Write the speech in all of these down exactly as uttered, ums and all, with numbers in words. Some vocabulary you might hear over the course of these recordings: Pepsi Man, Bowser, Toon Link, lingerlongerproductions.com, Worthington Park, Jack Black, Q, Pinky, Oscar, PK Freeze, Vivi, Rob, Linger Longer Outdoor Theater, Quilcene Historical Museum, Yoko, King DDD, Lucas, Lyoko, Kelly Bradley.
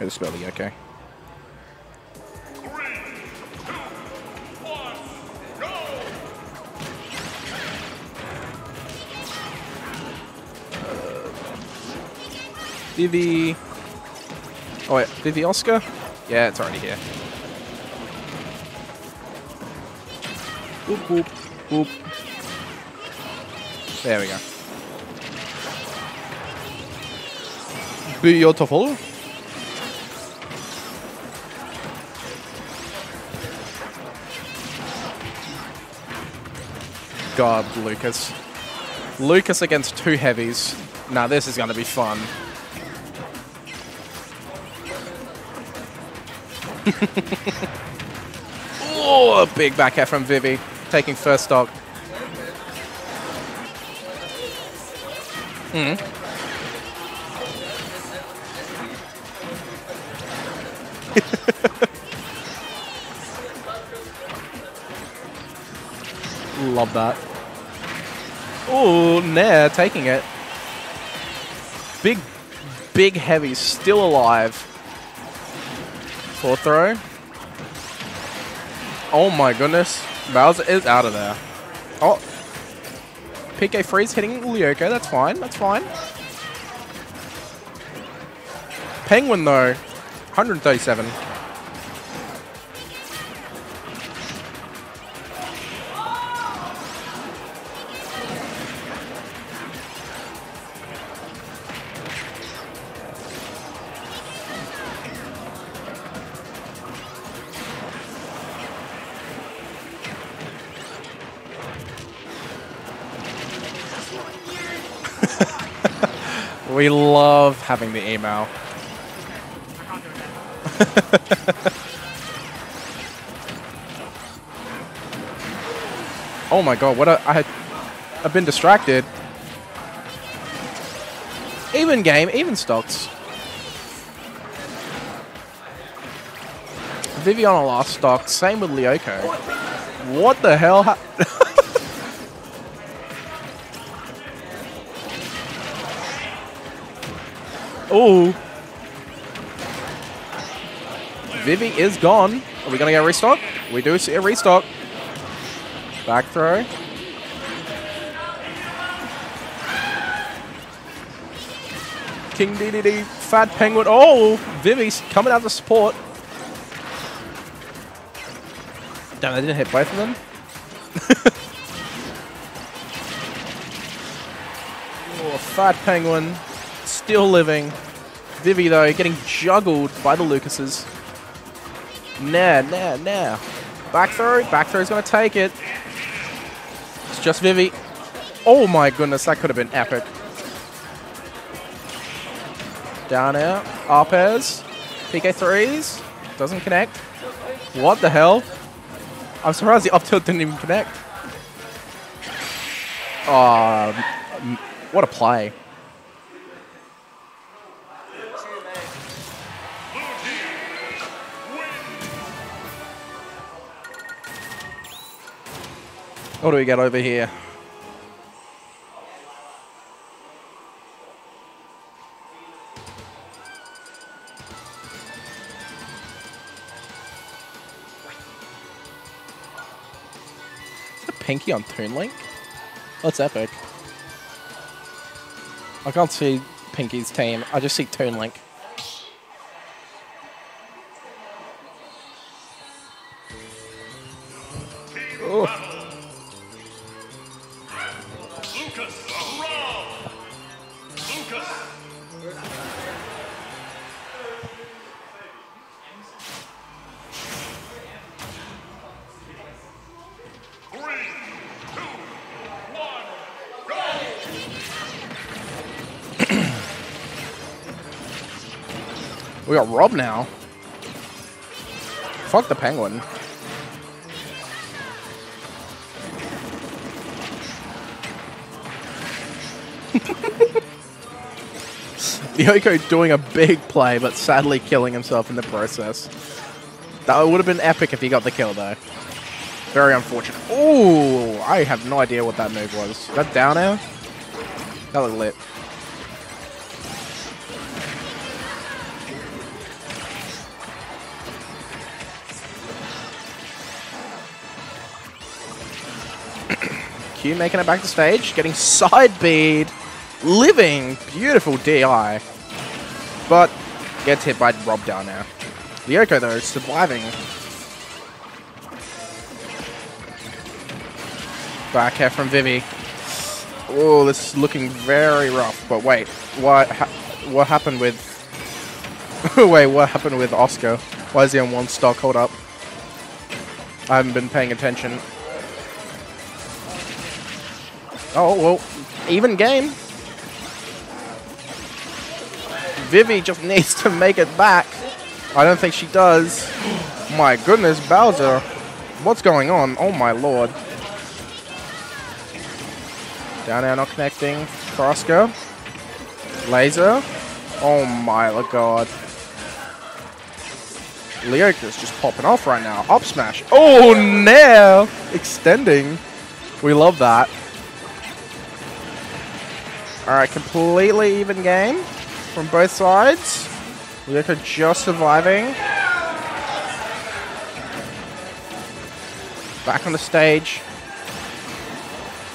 Or the spell Lyoko. Okay. Vivi. Oh wait, Vivi Oscar? Yeah, it's already here. Whoop, whoop, whoop. There we go. Beautiful. God, Lucas. Lucas against two heavies. Now this is going to be fun. Oh, big back air from Vivi, taking first stock. Mm. Love that. Oh, Nair taking it. Big, big heavy, still alive. Fourth throw. Oh my goodness. Bowser is out of there. Oh. P K Freeze hitting Lyoko. That's fine. That's fine. Penguin though. one thirty-seven. We love having the email. Oh my god, what a, I had, I've been distracted. Even game, even stocks. Viviana last stock, same with Lyoko. What the hell happened? Oh, Vivi is gone. Are we going to get a restock? We do see a restock. Back throw. King D D D, Fat Penguin. Oh, Vivi's coming out to support. Damn, I didn't hit both of them. Oh, Fat Penguin. Still living. Vivi, though, getting juggled by the Lucases. Nah, nah, nah. Back throw. Back throw's going to take it. It's just Vivi. Oh, my goodness. That could have been epic. Down air. Up airs. P K threes. Doesn't connect. What the hell? I'm surprised the up tilt didn't even connect. Oh, what a play. What do we get over here? Is the Pinky on Toon Link? That's epic. I can't see Pinky's team. I just see Toon Link. Oh. Lucas, Rob, Lucas. Three, two, one, go! We got Rob now. Fuck the Penguin. Yoko doing a big play, but sadly killing himself in the process. That would have been epic if he got the kill, though. Very unfortunate. Ooh, I have no idea what that move was. That down air? That looked lit. Q, making it back to stage, getting side bead, living, beautiful D I. But gets hit by Rob down now. Lyoko though, surviving. Back air from Vivi. Oh, this is looking very rough. But wait, what? Ha what happened with? Wait, what happened with Oscar? Why is he on one stock? Hold up. I haven't been paying attention. Oh well, even game. Vivi just needs to make it back. I don't think she does. My goodness, Bowser! What's going on? Oh my lord! Down air not connecting. Oscar. Laser. Oh my god. Lyoko's just popping off right now. Up smash. Oh no! Extending. We love that. Alright, completely even game from both sides. Lyoko just surviving. Back on the stage.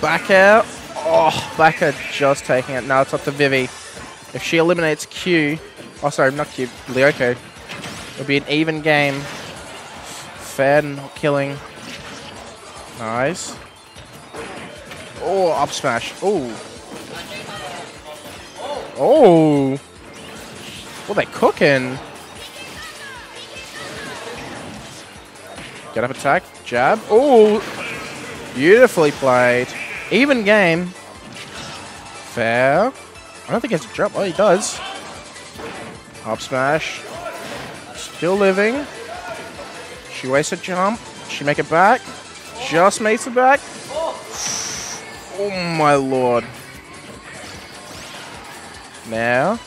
Back air. Oh, back air just taking it. Now it's up to Vivi. If she eliminates Q... Oh, sorry, not Q. Lyoko. It'll be an even game. Fair, not killing. Nice. Oh, up smash. Oh. Oh. What are they cooking? Get up attack. Jab. Oh. Beautifully played. Even game. Fair. I don't think it's a drop. Oh, he does. Up smash. Still living. She wastes a jump. She make it back. Just makes it back. Oh my lord. Now.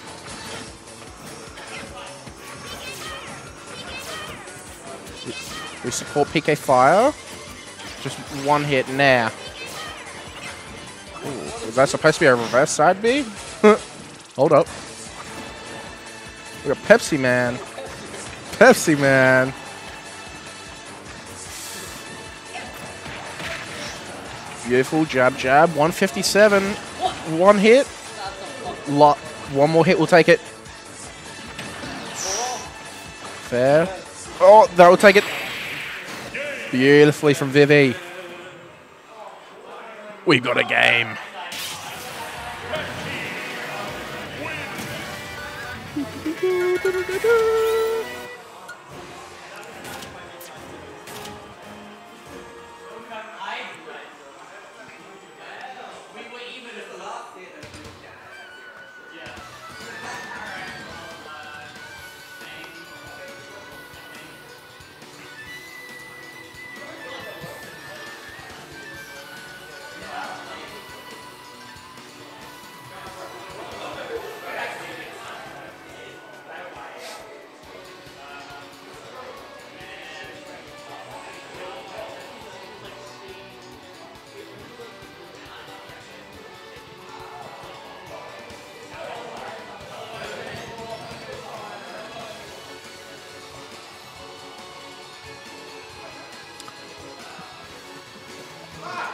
We support P K Fire. Just one hit now. Ooh, was that supposed to be a reverse side B? Hold up. We got Pepsi Man. Pepsi Man. Beautiful jab jab. one fifty-seven. One hit. Lot. One more hit will take it. Fair. Oh, that will take it. Beautifully from Vivi. We've got a game.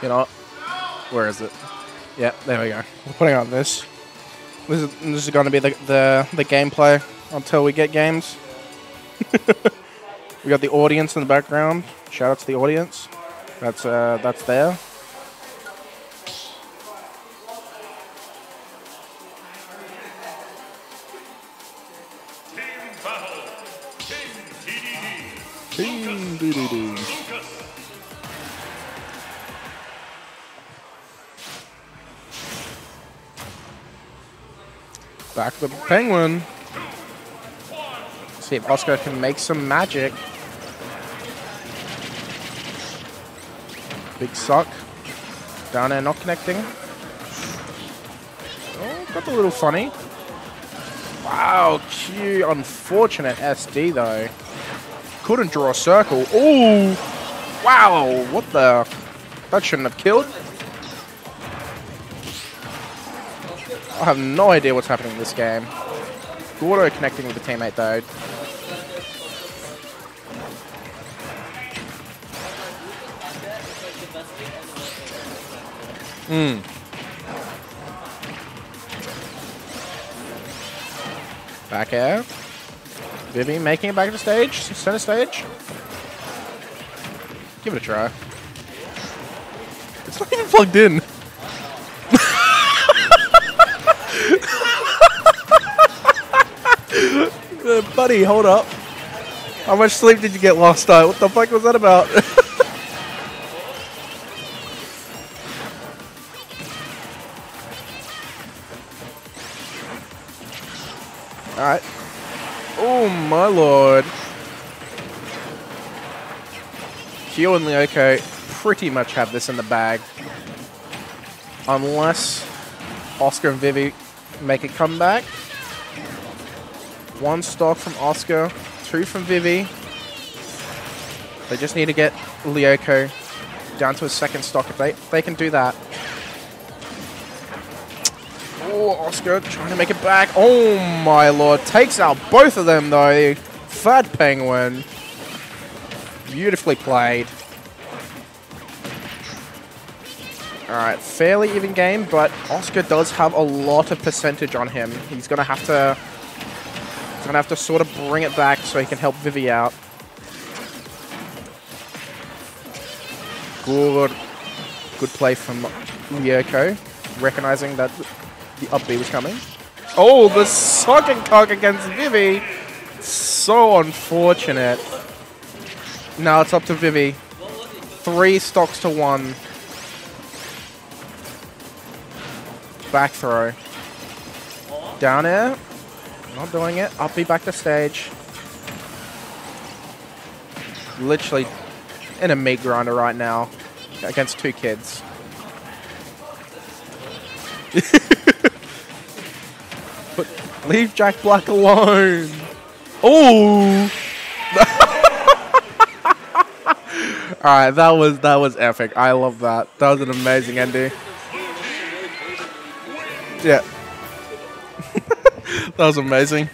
You know what? Where is it? Yeah, there we go. We're putting on this. This is, this is going to be the, the, the gameplay until we get games. We got the audience in the background. Shout out to the audience. That's, uh, that's there. Team battle. King D D D. King D D D. Lucas. Back to the penguin. See if Oscar can make some magic. Big suck. Down air not connecting. Oh, got a little funny. Wow, Q. Unfortunate S D though. Couldn't draw a circle. Ooh! Wow, what the? That shouldn't have killed. I have no idea what's happening in this game. Gordo connecting with the teammate though. Mm. Back air. Vivi making it back to the stage. Center stage. Give it a try. It's not even plugged in. Uh, buddy, hold up. How much sleep did you get last night? What the fuck was that about? Alright. Oh my lord. Q and Lyoko pretty much have this in the bag. Unless Oscar and Vivi make a comeback. One stock from Oscar, two from Vivi. They just need to get Lyoko down to a second stock. If they, if they can do that. Oh, Oscar trying to make it back. Oh my lord. Takes out both of them though. Fat Penguin. Beautifully played. Alright, fairly even game, but Oscar does have a lot of percentage on him. He's going to have to... Gonna have to sort of bring it back so he can help Vivi out. Good, good play from Lyoko, recognizing that the up B was coming. Oh, the sock and cock against Vivi. So unfortunate. Now it's up to Vivi. Three stocks to one. Back throw. Down air. Not doing it. I'll be back to stage. Literally in a meat grinder right now against two kids. But leave Jack Black alone. Oh! All right, that was that was epic. I love that. That was an amazing ending. Yeah. That was amazing.